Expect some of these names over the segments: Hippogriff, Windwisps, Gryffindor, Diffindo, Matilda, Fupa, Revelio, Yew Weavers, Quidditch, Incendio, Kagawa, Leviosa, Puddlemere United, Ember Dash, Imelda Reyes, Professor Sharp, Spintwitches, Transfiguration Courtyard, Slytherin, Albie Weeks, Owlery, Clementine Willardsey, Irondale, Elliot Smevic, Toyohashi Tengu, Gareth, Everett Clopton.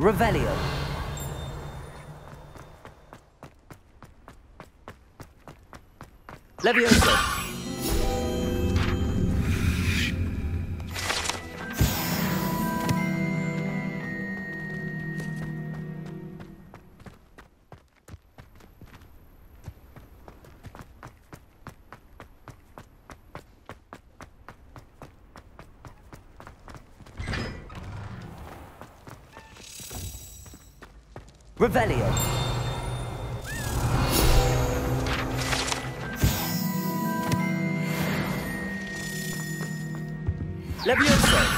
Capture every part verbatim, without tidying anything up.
Revelio. Leviosa. Revelio. Leviosa.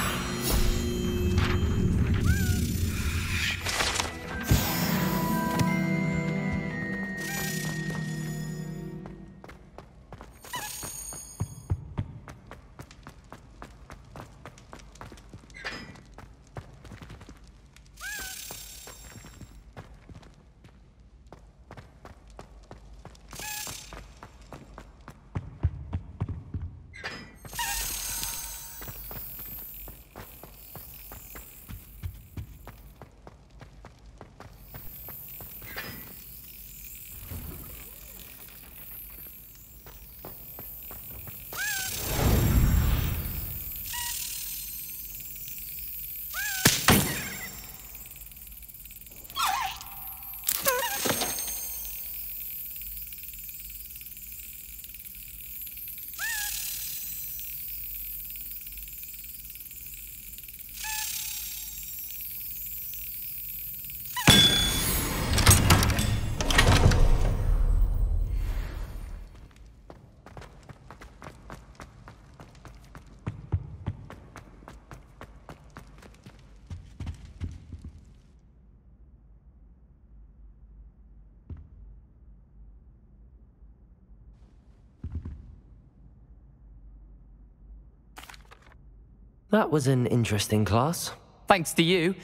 That was an interesting class. Thanks to you.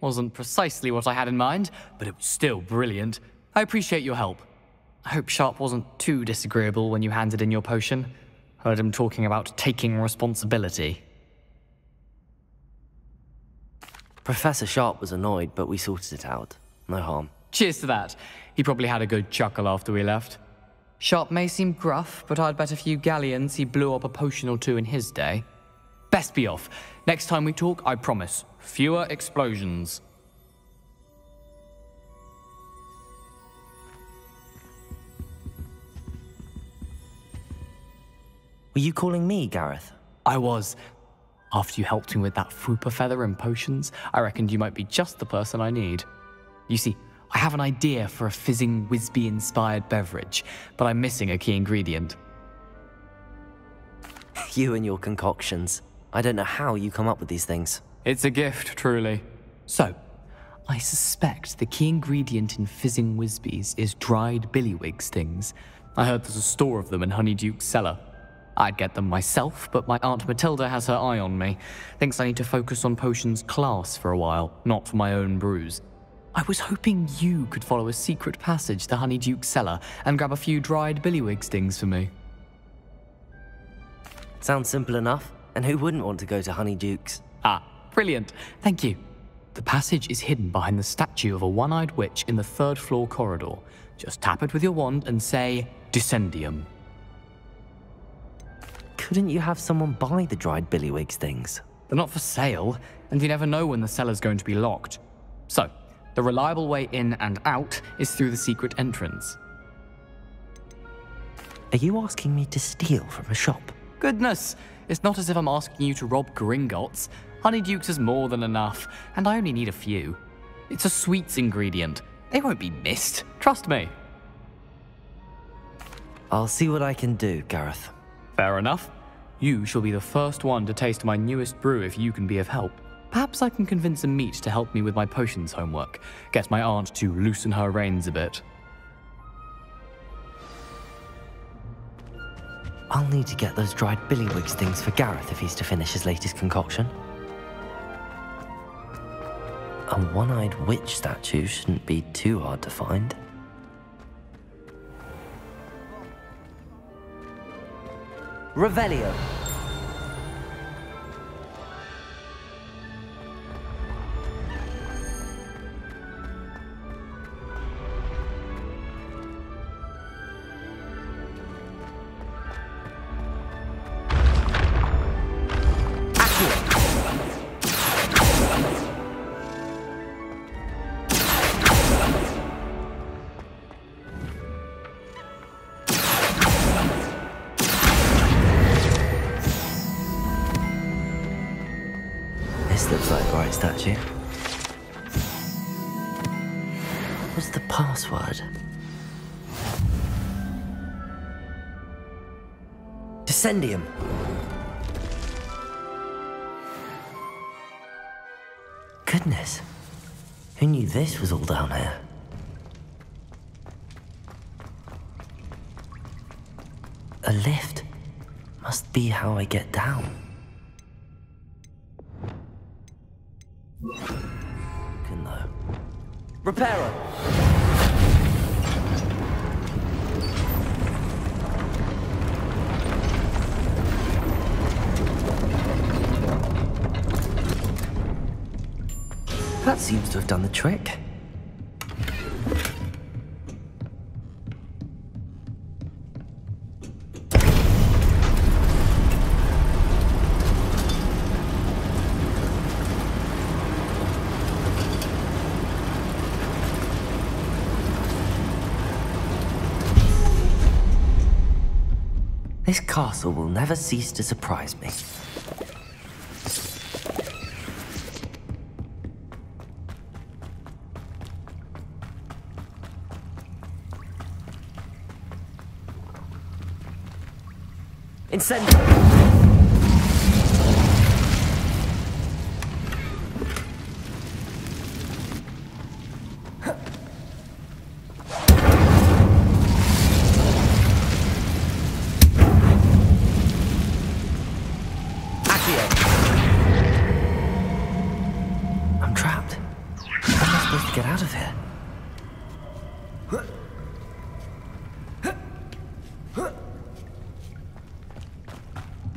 Wasn't precisely what I had in mind, but it was still brilliant. I appreciate your help. I hope Sharp wasn't too disagreeable when you handed in your potion. Heard him talking about taking responsibility. Professor Sharp was annoyed, but we sorted it out. No harm. Cheers to that. He probably had a good chuckle after we left. Sharp may seem gruff, but I'd bet a few galleons he blew up a potion or two in his day. Best be off. Next time we talk, I promise, fewer explosions. Were you calling me, Gareth? I was. After you helped me with that Fupa feather and potions, I reckoned you might be just the person I need. You see, I have an idea for a fizzing Wisby-inspired beverage, but I'm missing a key ingredient. You and your concoctions. I don't know how you come up with these things. It's a gift, truly. So, I suspect the key ingredient in fizzing Wisbys is dried Billywig stings. I heard there's a store of them in Honeyduke's cellar. I'd get them myself, but my Aunt Matilda has her eye on me. Thinks I need to focus on potions class for a while, not for my own brews. I was hoping you could follow a secret passage to Honeyduke's cellar and grab a few dried Billywig stings for me. Sounds simple enough. And who wouldn't want to go to Honeyduke's? Ah, brilliant. Thank you. The passage is hidden behind the statue of a one-eyed witch in the third floor corridor. Just tap it with your wand and say, Descendium. Couldn't you have someone buy the dried Billywig things? They're not for sale, and you never know when the cellar's going to be locked. So, the reliable way in and out is through the secret entrance. Are you asking me to steal from a shop? Goodness! It's not as if I'm asking you to rob Gringotts. Honeyduke's is more than enough, and I only need a few. It's a sweets ingredient. They won't be missed, trust me. I'll see what I can do, Gareth. Fair enough. You shall be the first one to taste my newest brew if you can be of help. Perhaps I can convince Ameet to help me with my potions homework. Get my aunt to loosen her reins a bit. I'll need to get those dried Billywig things for Gareth if he's to finish his latest concoction. A one-eyed witch statue shouldn't be too hard to find. Revelio. This looks like the right statue. What's the password? Descendium. Goodness. Who knew this was all down here? A lift. Must be how I get down. Can though. Repair-o! That seems to have done the trick. This castle will never cease to surprise me. Incendio!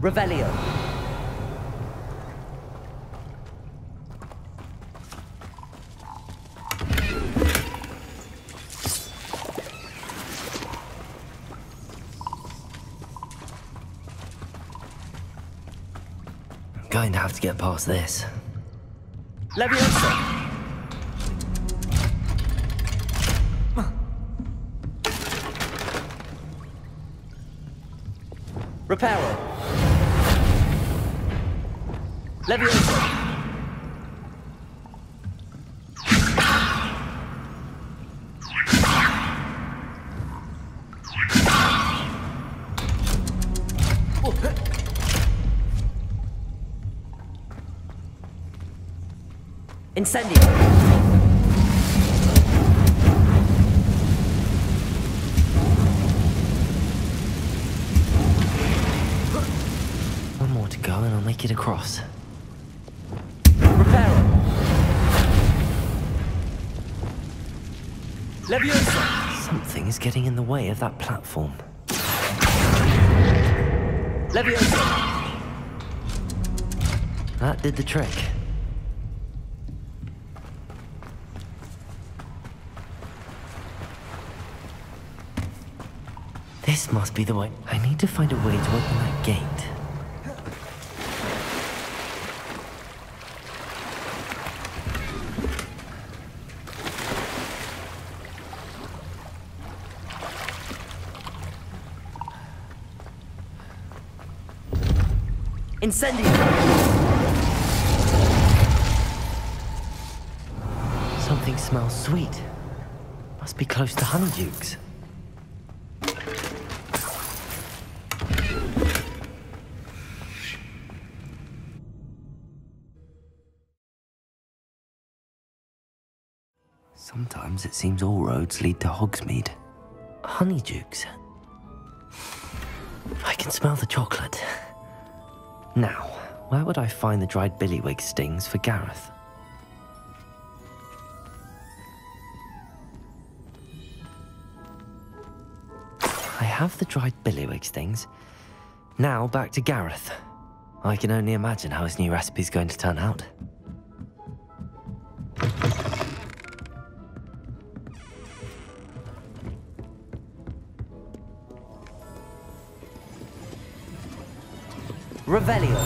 Revelio. I'm going to have to get past this. Leviosa. Repair-o. Leviosa. Incendio. One more to go and I'll make it across. Something is getting in the way of that platform. Leviosa. That did the trick. This must be the way. I need to find a way to open that gate. Incendio! Something smells sweet. Must be close to Honeyduke's. Sometimes it seems all roads lead to Hogsmeade. Honeyduke's. I can smell the chocolate. Now, where would I find the dried billywig stings for Gareth? I have the dried billywig stings. Now back to Gareth. I can only imagine how his new recipe's going to turn out. Revelio.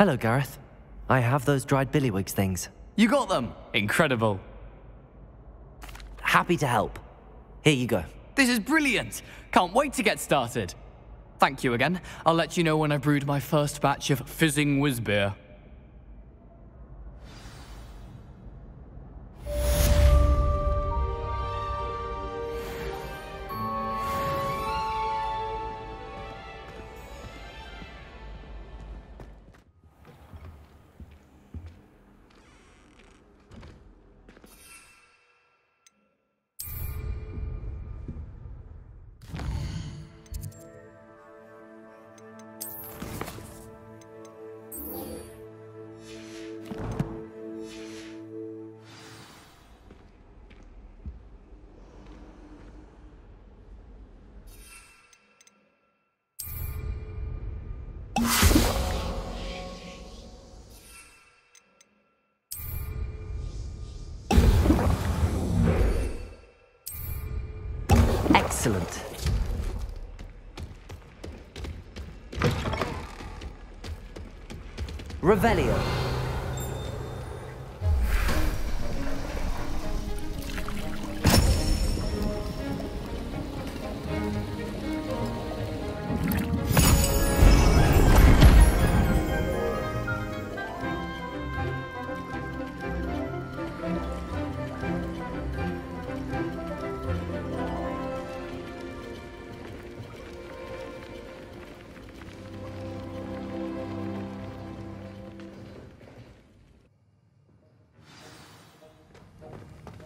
Hello, Gareth. I have those dried Billywigs things. You got them? Incredible. Happy to help. Here you go. This is brilliant. Can't wait to get started. Thank you again. I'll let you know when I've brewed my first batch of fizzing whiz beer. Excellent. Revelio.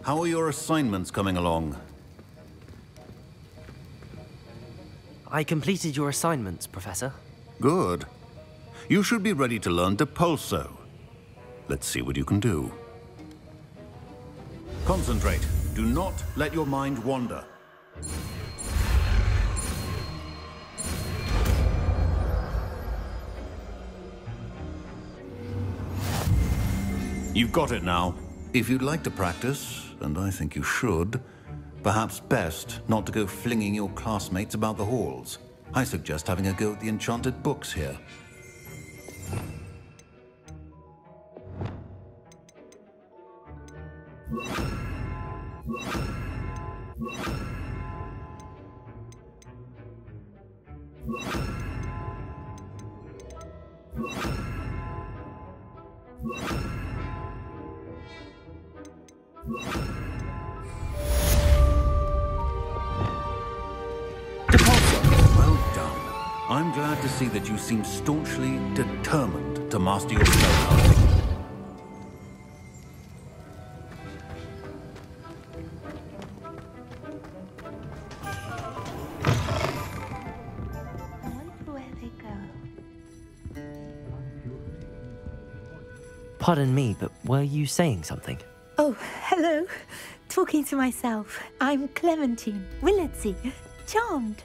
How are your assignments coming along? I completed your assignments, Professor. Good. You should be ready to learn to Pulso. Let's see what you can do. Concentrate. Do not let your mind wander. You've got it now. If you'd like to practice, and I think you should, perhaps best not to go flinging your classmates about the halls. I suggest having a go at the enchanted books here. Seem staunchly determined to master your spellcasting. Pardon me, but were you saying something? Oh, hello. Talking to myself. I'm Clementine Willardsey. Charmed.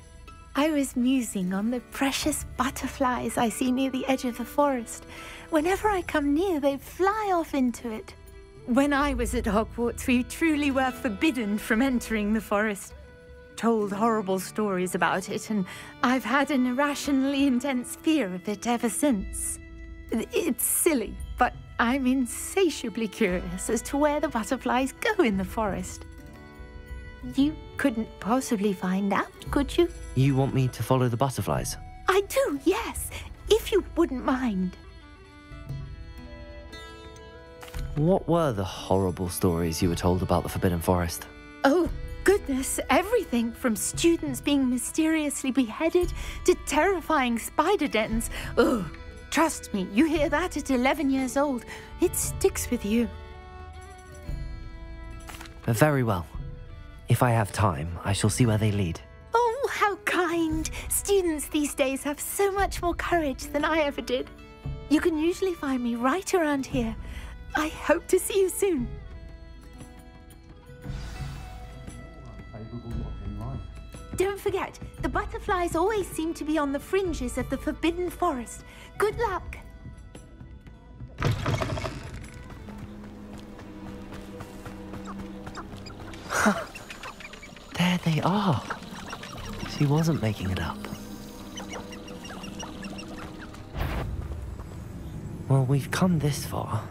I was musing on the precious butterflies I see near the edge of the forest. Whenever I come near, they fly off into it. When I was at Hogwarts, we truly were forbidden from entering the forest. Told horrible stories about it, and I've had an irrationally intense fear of it ever since. It's silly, but I'm insatiably curious as to where the butterflies go in the forest. You couldn't possibly find out, could you? You want me to follow the butterflies? I do, yes, if you wouldn't mind. What were the horrible stories you were told about the Forbidden Forest? Oh, goodness, everything from students being mysteriously beheaded to terrifying spider dens. Ugh, trust me, you hear that at eleven years old, it sticks with you. Very well. If I have time, I shall see where they lead. Oh, how kind! Students these days have so much more courage than I ever did. You can usually find me right around here. I hope to see you soon. Don't forget, the butterflies always seem to be on the fringes of the Forbidden Forest. Good luck! Huh. There they are. She wasn't making it up. Well, we've come this far.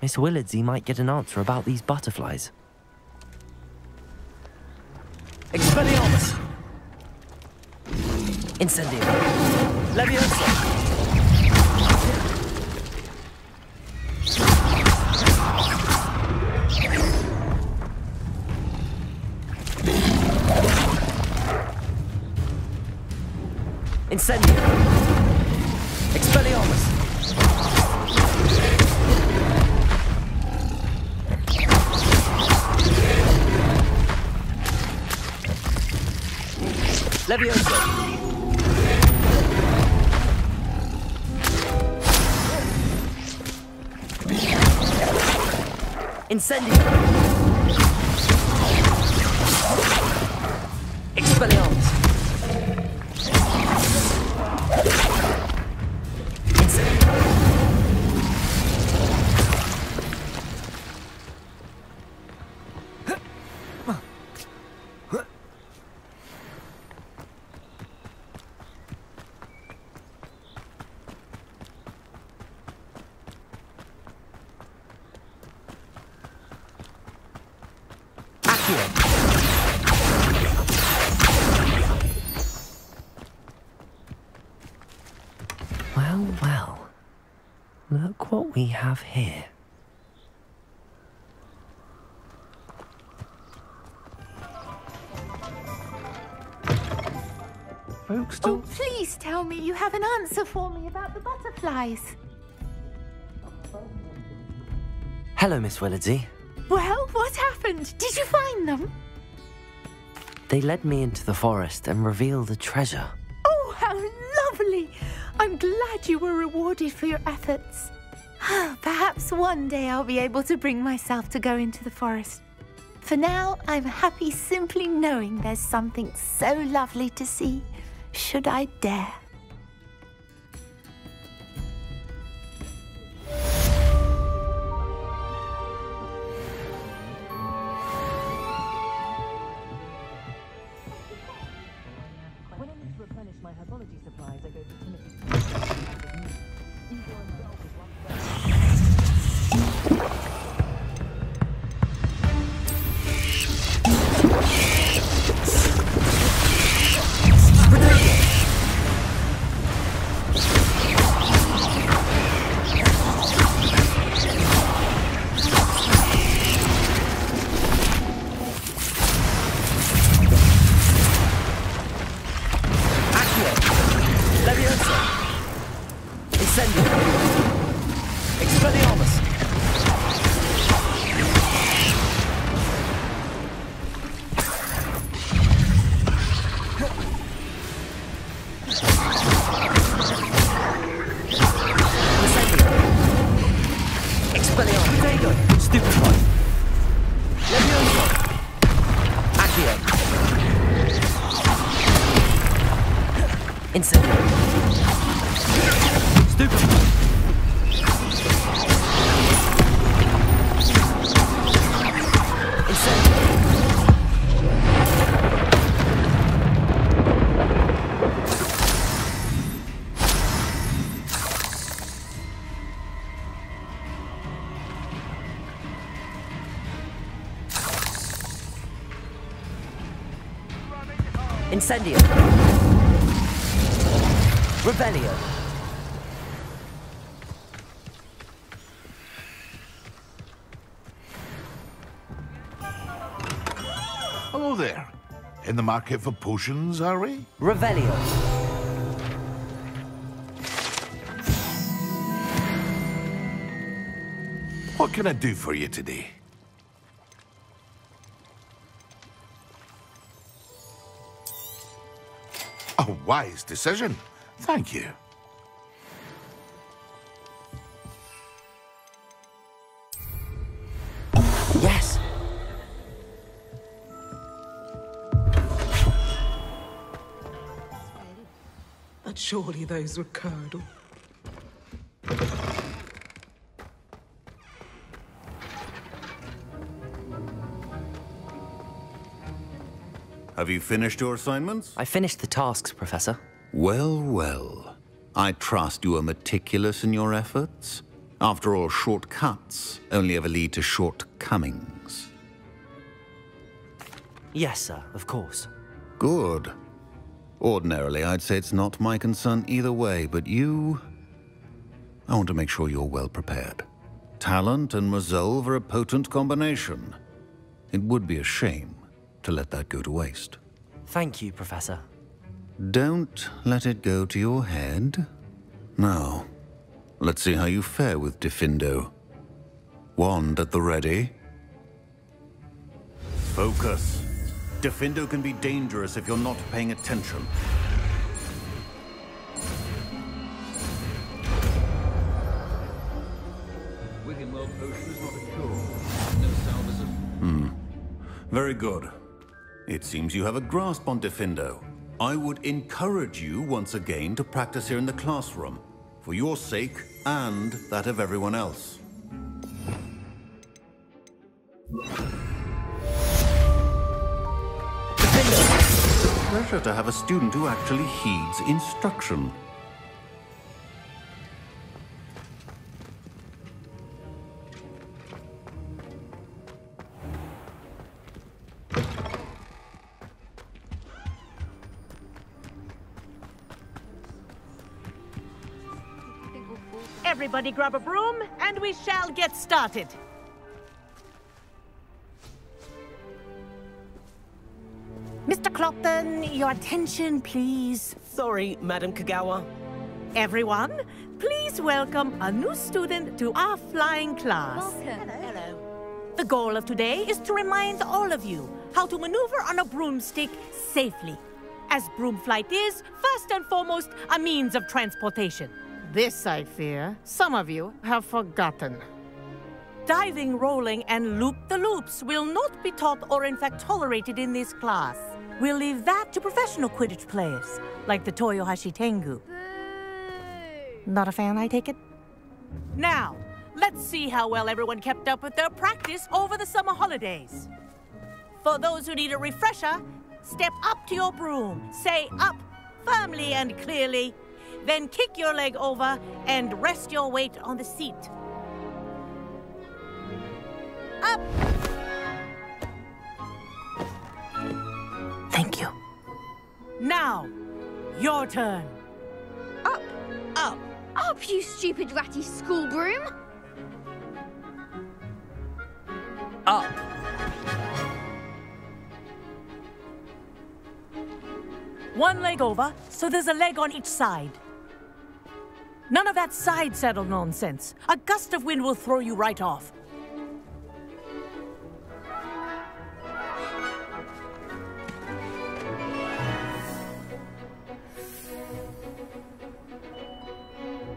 Miss Willardsey might get an answer about these butterflies. Expelliarmus! Incendio! Leviosa! Incendio! Expelliarmus! Leviosa! Incendio! Expelliarmus! Incendio! Well, well. Look what we have here. Folks, don't... Oh, please tell me you have an answer for me about the butterflies. Hello, Miss Willardsey. Well, what happened? Did you find them? They led me into the forest and revealed a treasure. Oh, how lovely! I'm glad you were rewarded for your efforts. Perhaps one day I'll be able to bring myself to go into the forest. For now, I'm happy simply knowing there's something so lovely to see, should I dare. Incendio. Revelio. Hello there. In the market for potions, are we? Revelio. What can I do for you today? A wise decision. Thank you. Yes. But surely those were curdled. Have you finished your assignments? I finished the tasks, Professor. Well, well. I trust you are meticulous in your efforts. After all, shortcuts only ever lead to shortcomings. Yes, sir, of course. Good. Ordinarily, I'd say it's not my concern either way, but you... I want to make sure you're well prepared. Talent and resolve are a potent combination. It would be a shame to let that go to waste. Thank you, Professor. Don't let it go to your head. Now, let's see how you fare with Diffindo. Wand at the ready. Focus. Diffindo can be dangerous if you're not paying attention. Hmm. Very good. It seems you have a grasp on Diffindo. I would encourage you once again to practice here in the classroom, for your sake and that of everyone else. It's a pleasure to have a student who actually heeds instruction. Everybody grab a broom, and we shall get started. Mister Clopton, your attention, please. Sorry, Madam Kagawa. Everyone, please welcome a new student to our flying class. Welcome. Hello. Hello. The goal of today is to remind all of you how to maneuver on a broomstick safely, as broom flight is, first and foremost, a means of transportation. This, I fear, some of you have forgotten. Diving, rolling, and loop-the-loops will not be taught or in fact tolerated in this class. We'll leave that to professional Quidditch players, like the Toyohashi Tengu. Boo. Not a fan, I take it? Now, let's see how well everyone kept up with their practice over the summer holidays. For those who need a refresher, step up to your broom, say up firmly and clearly, then kick your leg over and rest your weight on the seat. Up! Thank you. Now, your turn. Up, up. Up, you stupid ratty school broom! Up. One leg over, so there's a leg on each side. None of that side saddle nonsense. A gust of wind will throw you right off.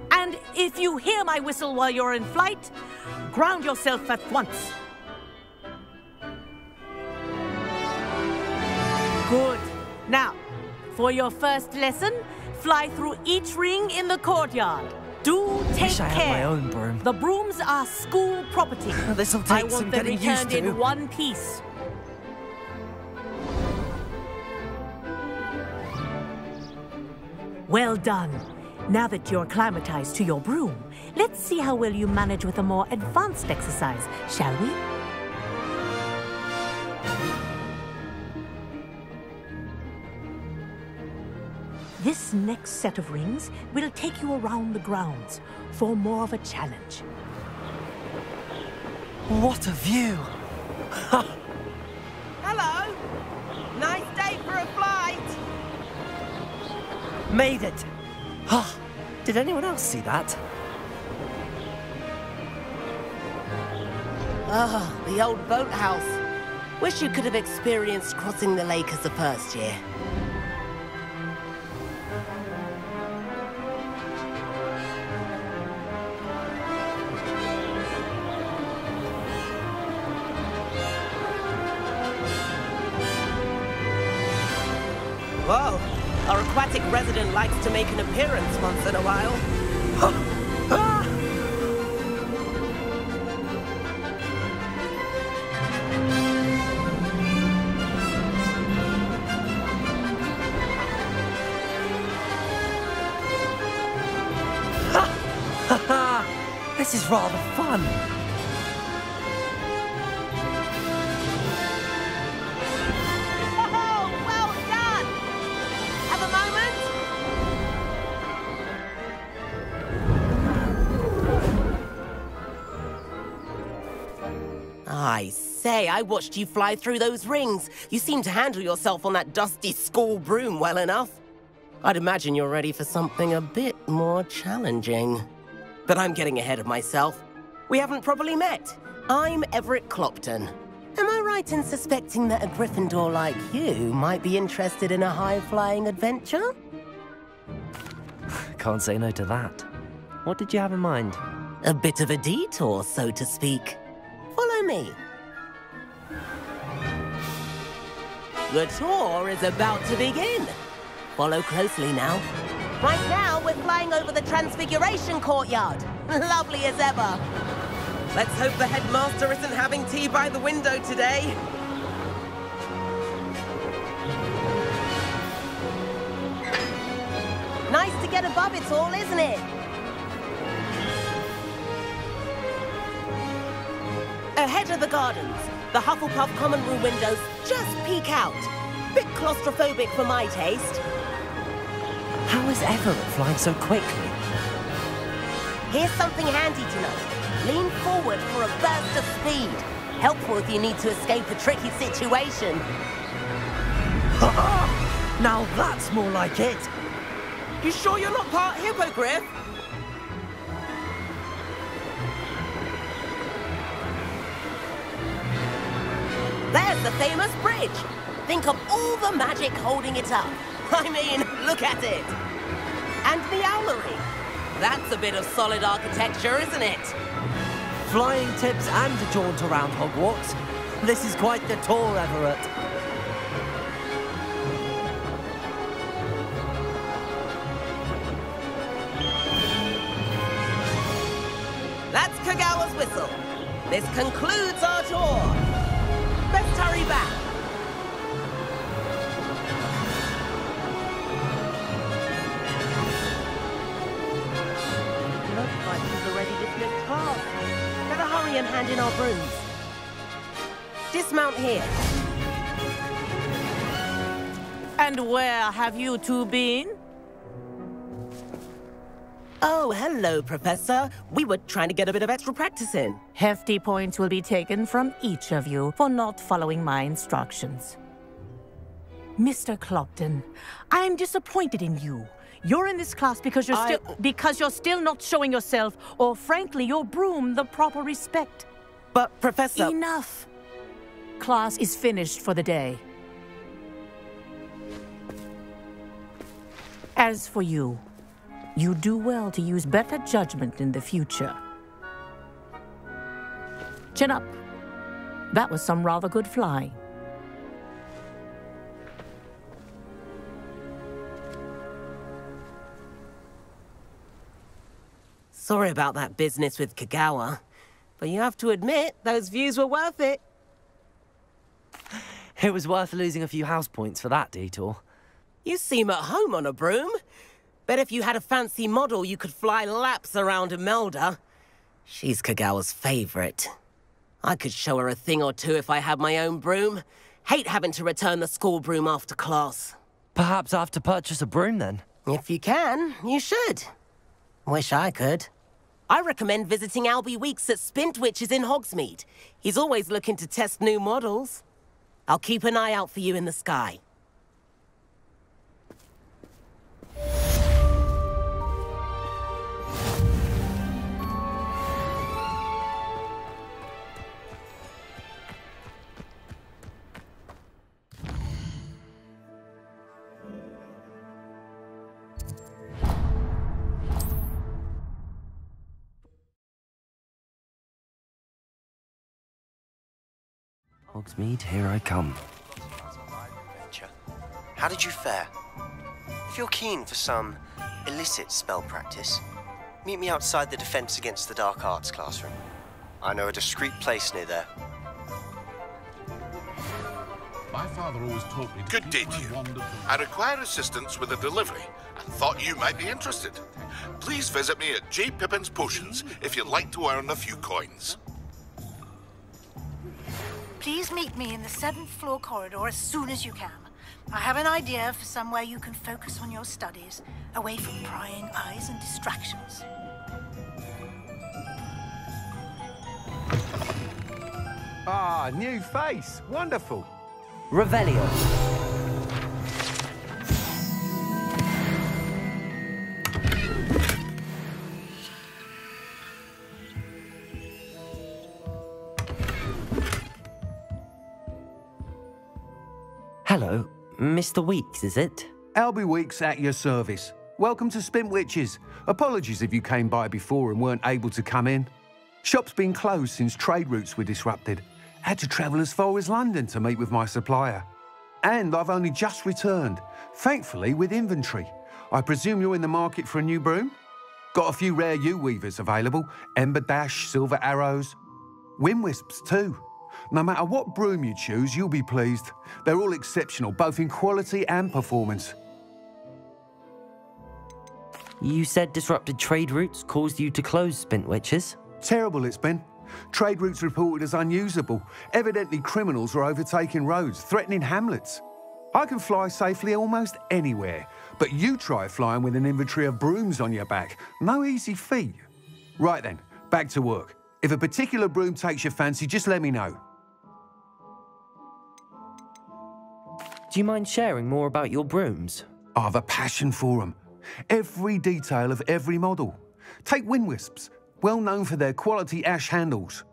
And if you hear my whistle while you're in flight, ground yourself at once. Good. Now, for your first lesson, fly through each ring in the courtyard. Do take care. I had my own broom. The brooms are school property. This'll take I want some them getting returned used to. In one piece. Well done. Now that you're acclimatized to your broom, let's see how well you manage with a more advanced exercise, shall we? This next set of rings will take you around the grounds for more of a challenge. What a view! Hello! Nice day for a flight! Made it! Oh, did anyone else see that? Ah, oh, the old boathouse. Wish you could have experienced crossing the lake as the first year. Whoa, our aquatic resident likes to make an appearance once in a while. Huh. Ah! This This is rather fun. Oh, well done. Have a moment? I say, I watched you fly through those rings. You seem to handle yourself on that dusty school broom well enough. I'd imagine you're ready for something a bit more challenging. But I'm getting ahead of myself. We haven't properly met. I'm Everett Clopton. Am I right in suspecting that a Gryffindor like you might be interested in a high-flying adventure? Can't say no to that. What did you have in mind? A bit of a detour, so to speak. Follow me. The tour is about to begin. Follow closely now. Right now, we're flying over the Transfiguration Courtyard. Lovely as ever. Let's hope the headmaster isn't having tea by the window today. Nice to get above it all, isn't it? Ahead of the gardens, the Hufflepuff common room windows just peek out. Bit claustrophobic for my taste. How is Everett flying so quickly? Here's something handy to know. Lean forward for a burst of speed. Helpful if you need to escape a tricky situation. Uh-uh. Now that's more like it. You sure you're not part Hippogriff? There's the famous bridge. Think of all the magic holding it up. I mean, look at it! And the owlery. That's a bit of solid architecture, isn't it? Flying tips and a jaunt around Hogwarts. This is quite the tour, Everett. That's Kagawa's whistle. This concludes our tour. Best hurry back. And hand in our brooms. Dismount here. And where have you two been? Oh, hello, Professor. We were trying to get a bit of extra practice in. Hefty points will be taken from each of you for not following my instructions. Mister Clopton, I am disappointed in you. You're in this class because you're still I... because you're still not showing yourself, or frankly, your broom the proper respect. But Professor, enough. Class is finished for the day. As for you, you do well to use better judgment in the future. Chin up. That was some rather good flying. Sorry about that business with Kagawa, but you have to admit, those views were worth it. It was worth losing a few house points for that detour. You seem at home on a broom. Bet if you had a fancy model, you could fly laps around Imelda. She's Kagawa's favourite. I could show her a thing or two if I had my own broom. Hate having to return the school broom after class. Perhaps I have to purchase a broom then. If you can, you should. Wish I could. I recommend visiting Albie Weeks at Spintwitches in Hogsmeade. He's always looking to test new models. I'll keep an eye out for you in the sky. Hogsmeade, here I come. How did you fare? If you're keen for some illicit spell practice, meet me outside the Defence Against the Dark Arts classroom. I know a discreet place near there. My father always taught me. Good day to you. I require assistance with a delivery, and Thought you might be interested. Please visit me at J. Pippin's Potions if you'd like to earn a few coins. Please meet me in the seventh floor corridor as soon as you can. I have an idea for somewhere you can focus on your studies, away from prying eyes and distractions. Ah, new face. Wonderful. Revelio. Hello, Mister Weeks, is it? Albie Weeks at your service. Welcome to Spintwitches. Apologies if you came by before and weren't able to come in. Shop's been closed since trade routes were disrupted. Had to travel as far as London to meet with my supplier. And I've only just returned, thankfully with inventory. I presume you're in the market for a new broom? Got a few rare Yew Weavers available, Ember Dash, Silver Arrows, Windwisps too. No matter what broom you choose, you'll be pleased. They're all exceptional, both in quality and performance. You said disrupted trade routes caused you to close, Spintwitches? Terrible it's been. Trade routes reported as unusable. Evidently criminals are overtaking roads, threatening hamlets. I can fly safely almost anywhere, but you try flying with an inventory of brooms on your back. No easy feat. Right then, back to work. If a particular broom takes your fancy, just let me know. Do you mind sharing more about your brooms? I have a passion for them. Every detail of every model. Take Windwisps. Well known for their quality ash handles.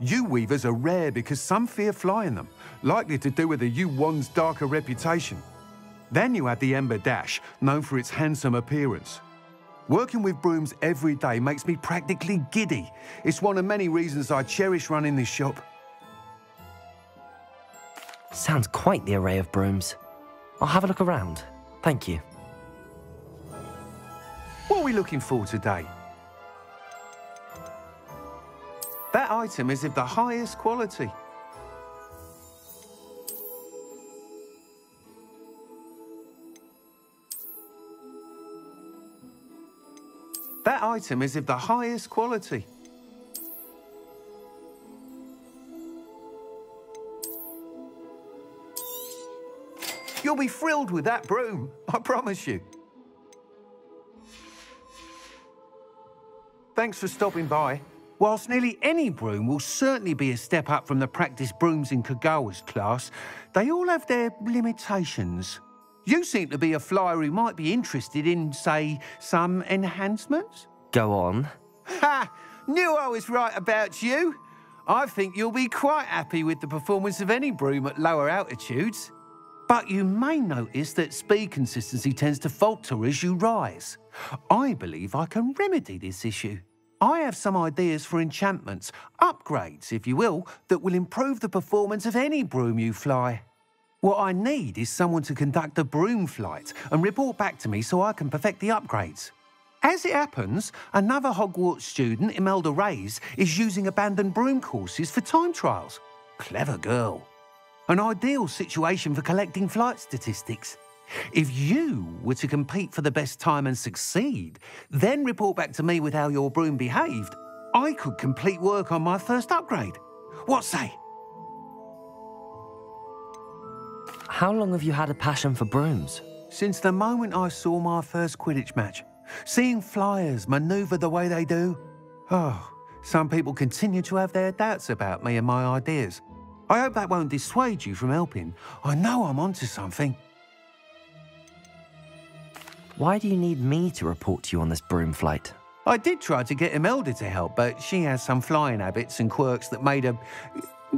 Yew Weavers are rare because some fear flying them, likely to do with the Yew Wand's darker reputation. Then you add the Ember Dash, known for its handsome appearance. Working with brooms every day makes me practically giddy. It's one of many reasons I cherish running this shop. Sounds quite the array of brooms. I'll have a look around. Thank you. What are we looking for today? That item is of the highest quality. That item is of the highest quality. You'll be thrilled with that broom, I promise you. Thanks for stopping by. Whilst nearly any broom will certainly be a step up from the practice brooms in Kagawa's class, they all have their limitations. You seem to be a flyer who might be interested in, say, some enhancements? Go on. Ha! Knew I was right about you. I think you'll be quite happy with the performance of any broom at lower altitudes. But you may notice that speed consistency tends to falter as you rise. I believe I can remedy this issue. I have some ideas for enchantments, upgrades, if you will, that will improve the performance of any broom you fly. What I need is someone to conduct a broom flight and report back to me so I can perfect the upgrades. As it happens, another Hogwarts student, Imelda Reyes, is using abandoned broom courses for time trials. Clever girl. An ideal situation for collecting flight statistics. If you were to compete for the best time and succeed, then report back to me with how your broom behaved, I could complete work on my first upgrade. What say? How long have you had a passion for brooms? Since the moment I saw my first Quidditch match. Seeing flyers manoeuvre the way they do. Oh, some people continue to have their doubts about me and my ideas. I hope that won't dissuade you from helping. I know I'm onto something. Why do you need me to report to you on this broom flight? I did try to get Imelda to help, but she has some flying habits and quirks that made her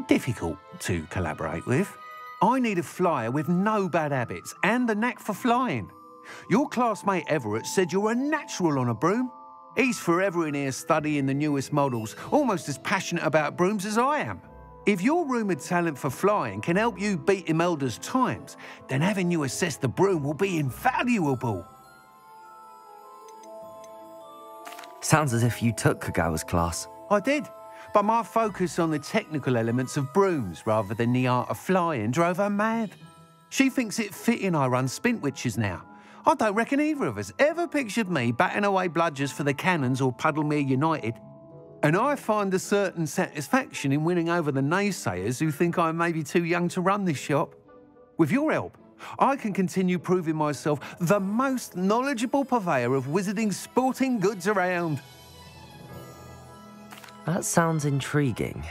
difficult to collaborate with. I need a flyer with no bad habits and the knack for flying. Your classmate Everett said you're a natural on a broom. He's forever in here studying the newest models, almost as passionate about brooms as I am. If your rumoured talent for flying can help you beat Imelda's times, then having you assess the broom will be invaluable. Sounds as if you took Kagawa's class. I did, but my focus on the technical elements of brooms rather than the art of flying drove her mad. She thinks it fitting I run Spintwitches now. I don't reckon either of us ever pictured me batting away bludgers for the Cannons or Puddlemere United, and I find a certain satisfaction in winning over the naysayers who think I may be too young to run this shop. With your help, I can continue proving myself the most knowledgeable purveyor of wizarding sporting goods around. That sounds intriguing.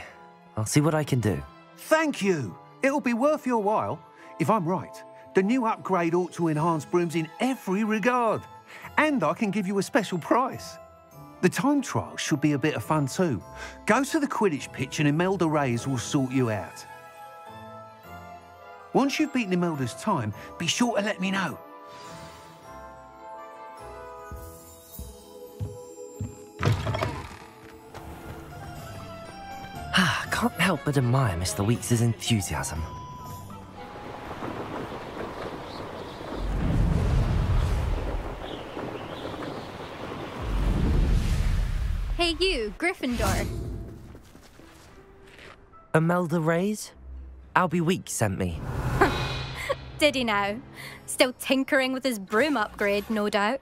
I'll see what I can do. Thank you. It'll be worth your while. If I'm right, the new upgrade ought to enhance brooms in every regard. And I can give you a special price. The time trial should be a bit of fun too. Go to the Quidditch pitch and Imelda Reyes will sort you out. Once you've beaten Imelda's time, be sure to let me know. I can't help but admire Mister Weeks' enthusiasm. Hey you, Gryffindor. Imelda Reyes? Albie Weeks sent me. Did he now? Still tinkering with his broom upgrade, no doubt.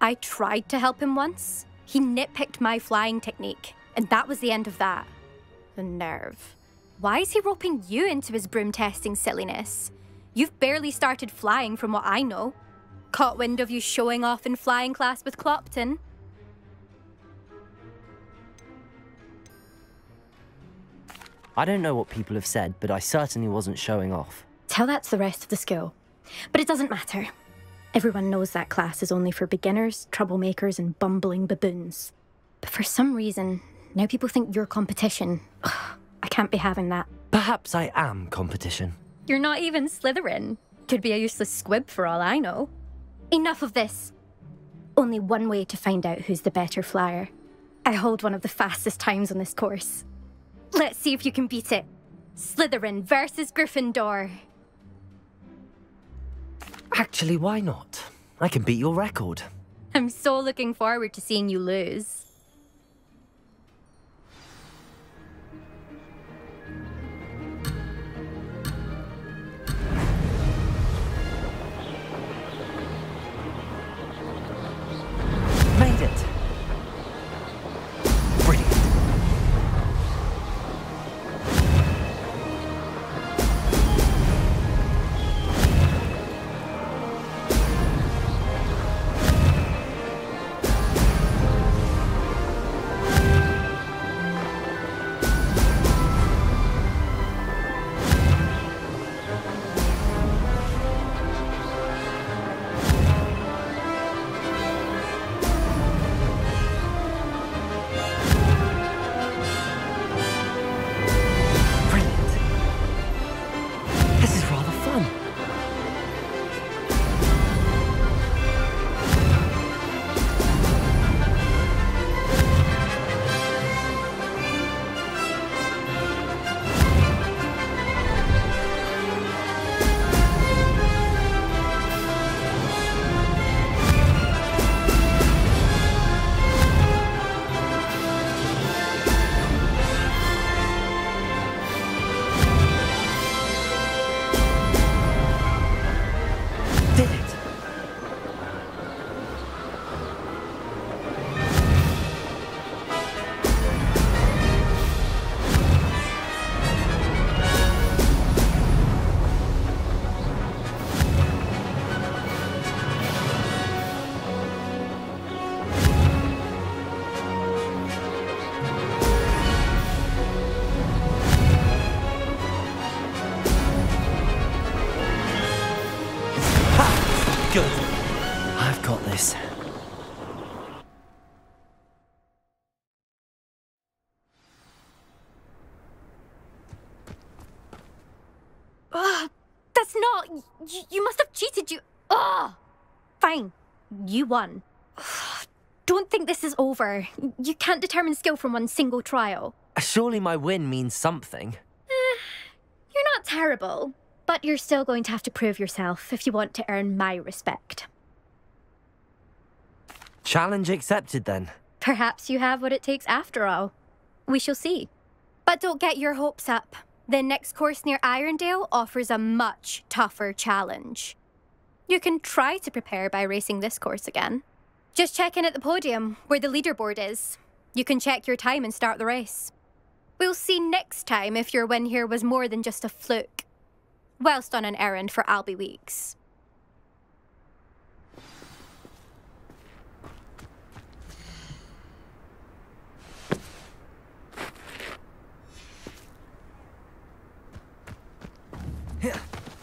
I tried to help him once. He nitpicked my flying technique, and that was the end of that. The nerve. Why is he roping you into his broom testing silliness? You've barely started flying from what I know. Caught wind of you showing off in flying class with Clopton. I don't know what people have said, but I certainly wasn't showing off. Tell that to the rest of the school. But it doesn't matter. Everyone knows that class is only for beginners, troublemakers and bumbling baboons. But for some reason, now people think you're competition. Ugh, I can't be having that. Perhaps I am competition. You're not even Slytherin. Could be a useless squib for all I know. Enough of this. Only one way to find out who's the better flyer. I hold one of the fastest times on this course. Let's see if you can beat it. Slytherin versus Gryffindor. Actually, why not? I can beat your record. I'm so looking forward to seeing you lose. Made it. You must have cheated, you... Ugh! Fine. You won. Don't think this is over. You can't determine skill from one single trial. Surely my win means something. Uh, you're not terrible, but you're still going to have to prove yourself if you want to earn my respect. Challenge accepted, then. Perhaps you have what it takes after all. We shall see. But don't get your hopes up. The next course near Irondale offers a much tougher challenge. You can try to prepare by racing this course again. Just check in at the podium, where the leaderboard is. You can check your time and start the race. We'll see next time if your win here was more than just a fluke, whilst on an errand for Albie Weeks.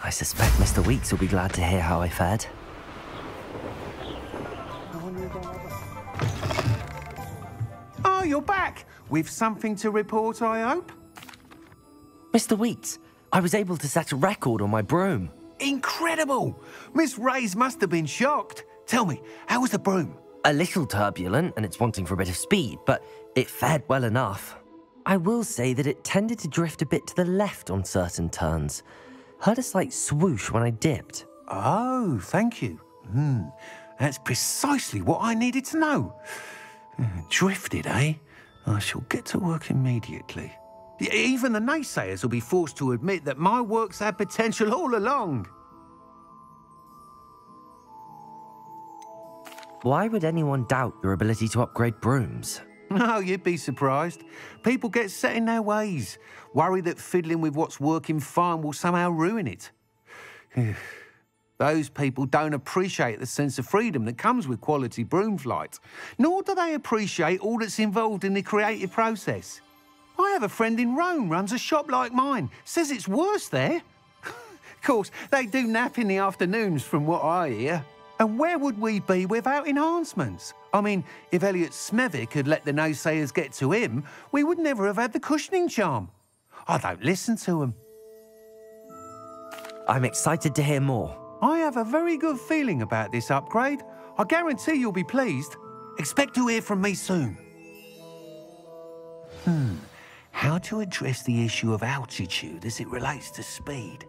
I suspect Mister Weeks will be glad to hear how I fared. Oh, you're back! We've something to report, I hope? Mister Weeks, I was able to set a record on my broom. Incredible! Miss Reyes must have been shocked. Tell me, how was the broom? A little turbulent, and it's wanting for a bit of speed, but it fared well enough. I will say that it tended to drift a bit to the left on certain turns. Heard a slight swoosh when I dipped. Oh, thank you. Hmm, that's precisely what I needed to know. Drifted, eh? I shall get to work immediately. Even the naysayers will be forced to admit that my work's had potential all along. Why would anyone doubt your ability to upgrade brooms? Oh, you'd be surprised. People get set in their ways, worry that fiddling with what's working fine will somehow ruin it. Those people don't appreciate the sense of freedom that comes with quality broom flight, nor do they appreciate all that's involved in the creative process. I have a friend in Rome, runs a shop like mine, says it's worse there. Of course, they do nap in the afternoons from what I hear. And where would we be without enhancements? I mean, if Elliot Smevic had let the naysayers get to him, we would never have had the cushioning charm. I don't listen to him. I'm excited to hear more. I have a very good feeling about this upgrade. I guarantee you'll be pleased. Expect to hear from me soon. Hmm, how to address the issue of altitude as it relates to speed?